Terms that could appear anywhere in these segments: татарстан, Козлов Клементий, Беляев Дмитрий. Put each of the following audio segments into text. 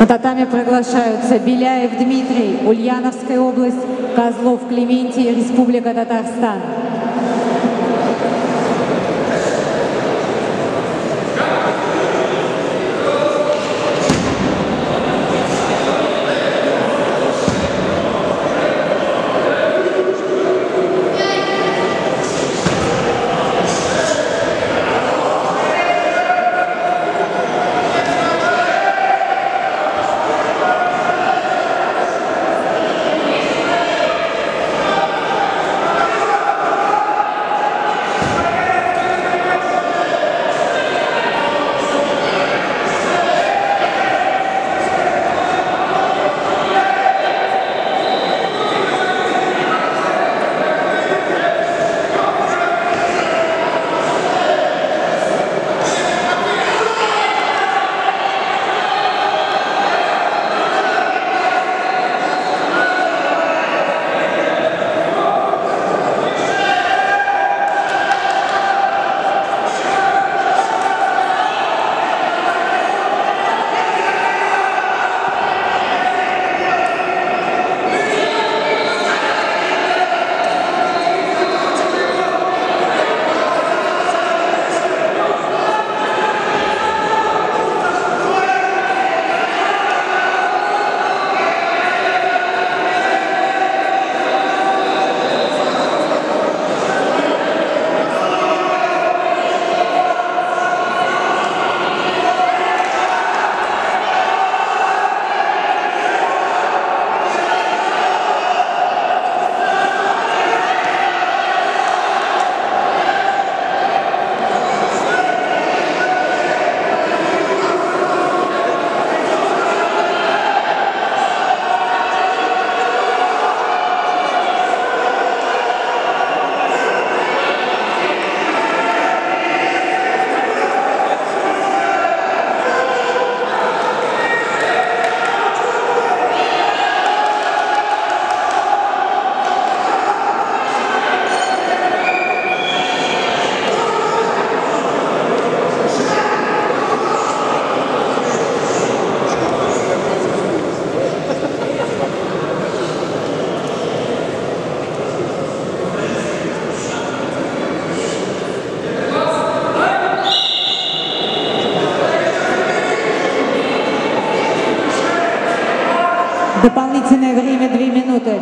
На татами приглашаются Беляев Дмитрий, Ульяновская область, Козлов Клементий, Республика Татарстан. Дополнительное время 2 минуты.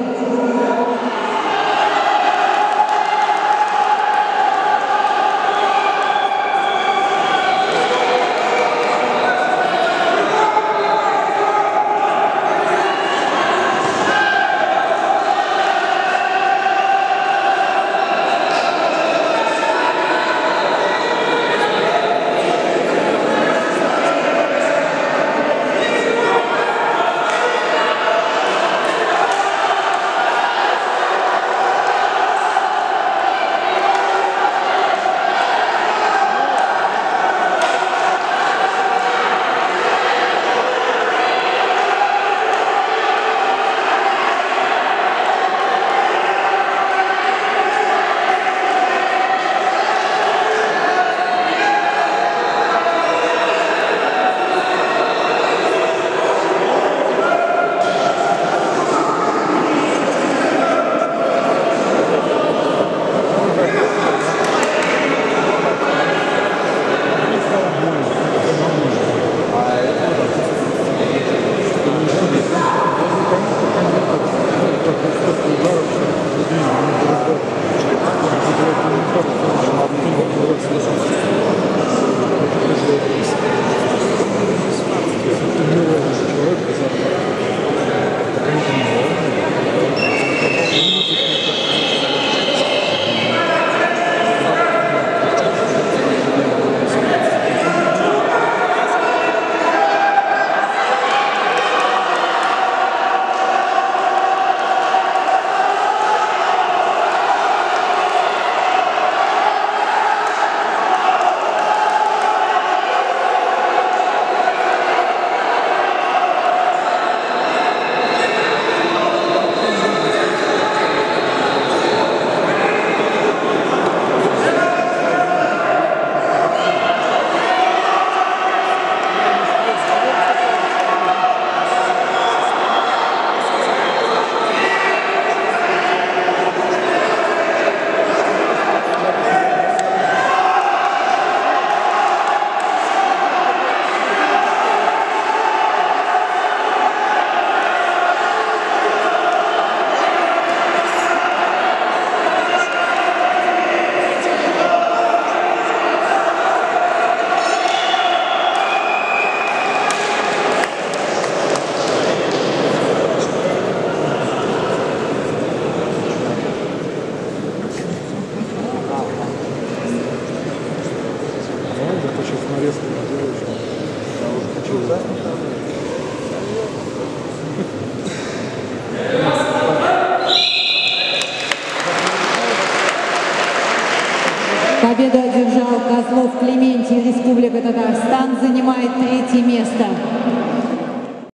занимает третье место.